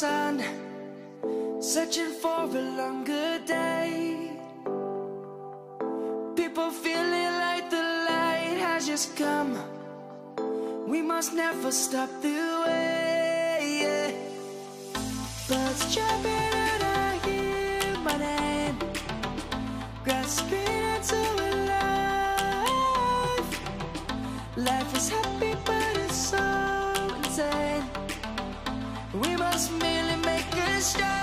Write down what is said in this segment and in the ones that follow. sun, searching for a longer day. People feeling like the light has just come. We must never stop the way, yeah. Birds chirping and I hear my name, grasping into a life. Life is happy but it's so insane. We must merely make a start.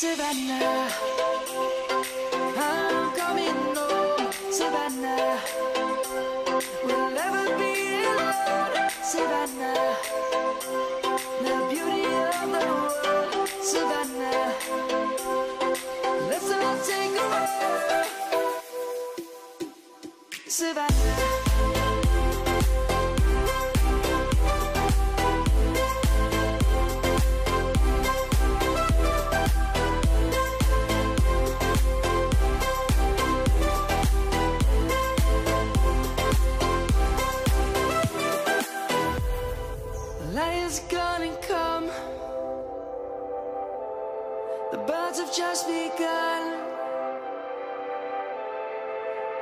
Savannah, I'm coming home. Savannah, we'll never be alone. Savannah, the beauty of the world. Savannah, let's all take a walk. Savannah. Light is gonna come. The birds have just begun.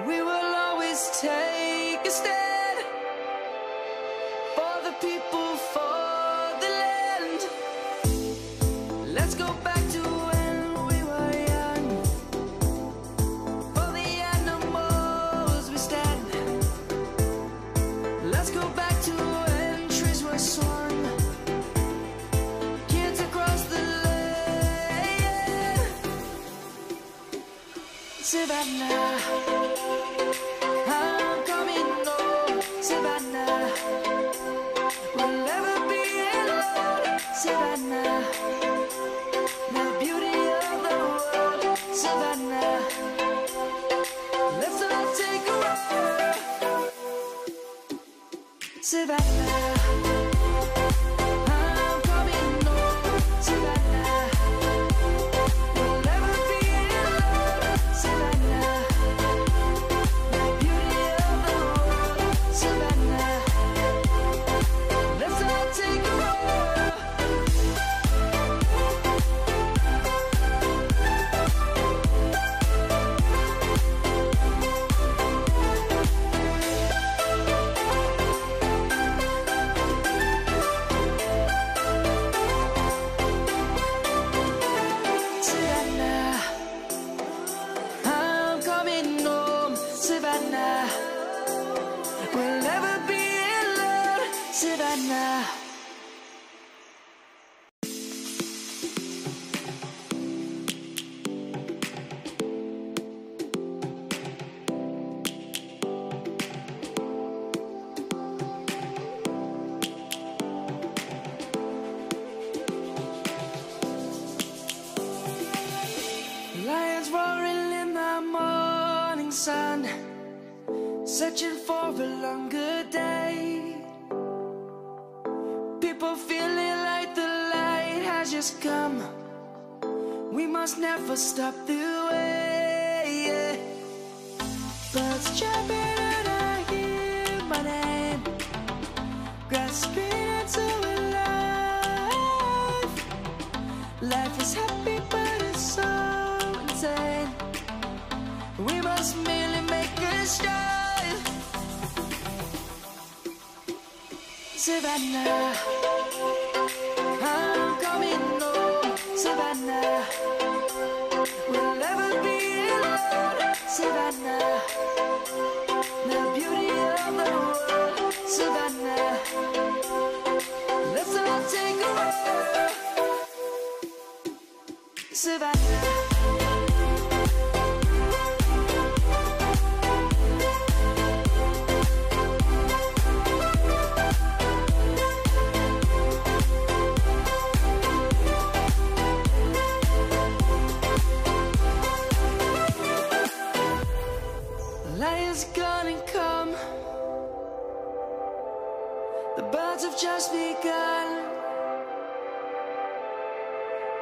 We will always take a stand for the people, for the land. Let's go back to when we were young. For the animals we stand. Let's go back to when trees were swung. Savannah, I'm coming home. Savannah, we'll never be alone. Savannah, the beauty of the world. Savannah, let's all take a walk. Savannah. Savannah, we'll never be alone. Savannah. Lions roaring in the morning sun, searching for a longer day. People feeling like the light has just come. We must never stop the way, yeah. Birds chirping and I hear my name, grasping into a life. Life is happy but it's so insane. We must merely make a start. Savannah, I'm coming home. Savannah, we'll never be alone. Savannah, the beauty of the world. Savannah, let's all take a walk. Savannah. Light is gonna come. The birds have just begun.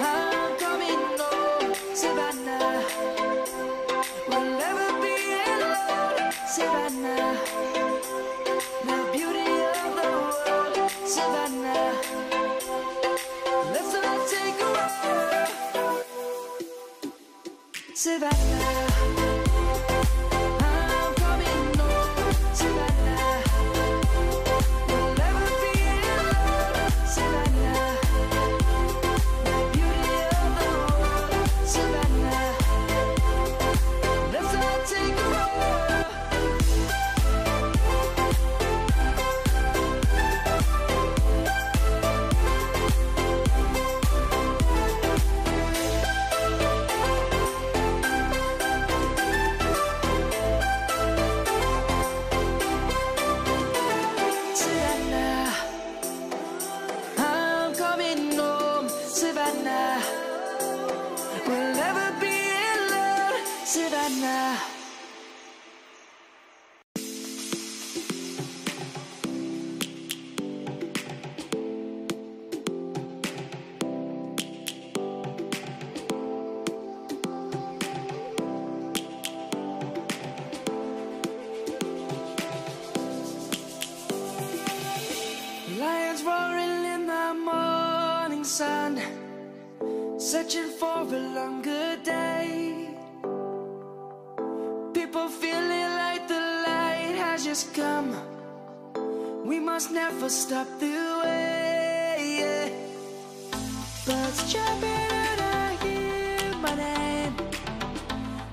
I'm coming home. Savannah, we'll never be alone. Savannah, the beauty of the world. Savannah, let's all take a walk. Savannah. Savannah, we'll never be alone. Savannah. Lions roaring in the morning sun, searching for a longer day. People feeling like the light has just come. We must never stop the way, yeah. Birds jumping and I hear my name,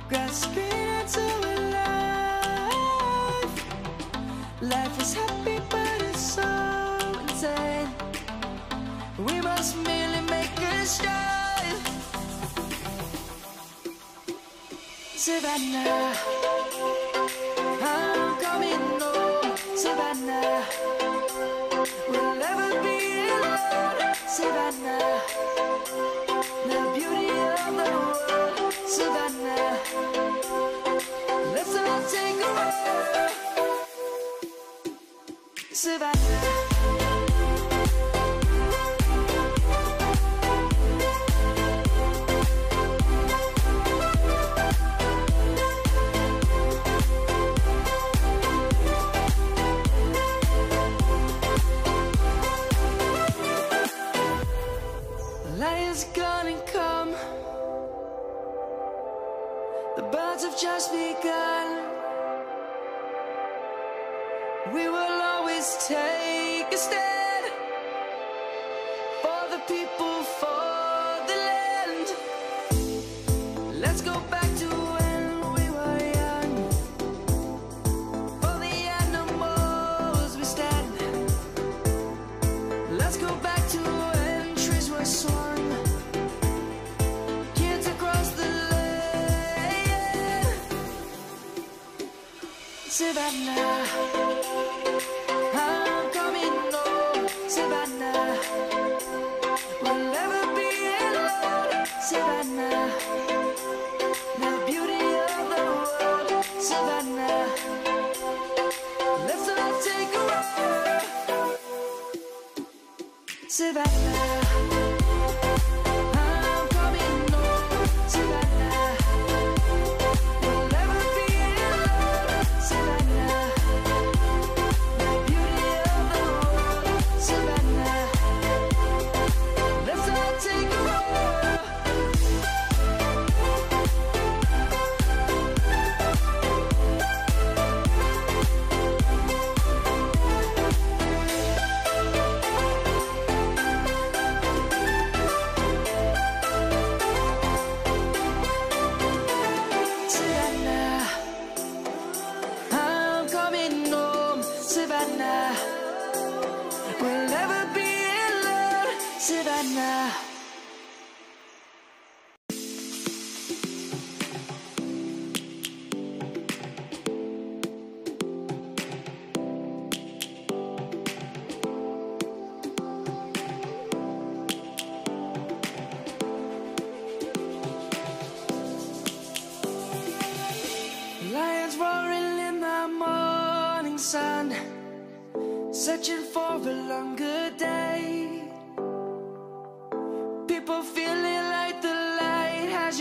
grasping into a life. Life is happy but it's so insane. We must merely make a start. Savannah, I'm coming home. Savannah, we'll never be alone. Savannah, the beauty of the world. Savannah, let's all take a walk. Savannah. Lions gonna come, the birds have just begun. We will always take a stand for the people, for the land. Let's go back to when we were young, for the animals we stand. Let's go back to when trees were swung. Savannah, I'm coming home. Savannah, we'll never be alone. Savannah, the beauty of the world. Savannah, let's all take a walk. Savannah. Take a walk.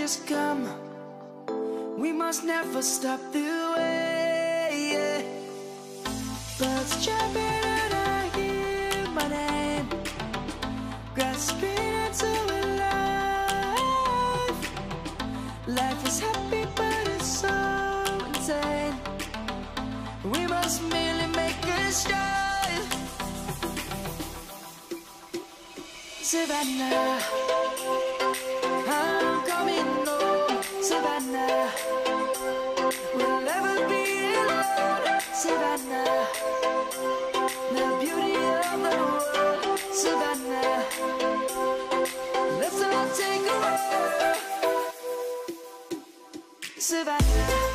has come, we must never stop the way. Birds chirping and I hear my name, grasping into life. Life is happy but it's so insane. We must merely make a start. Savannah, I'm coming home, Savannah. We'll never be alone, Savannah. The beauty of the world, Savannah. Let's all take a walk, Savannah.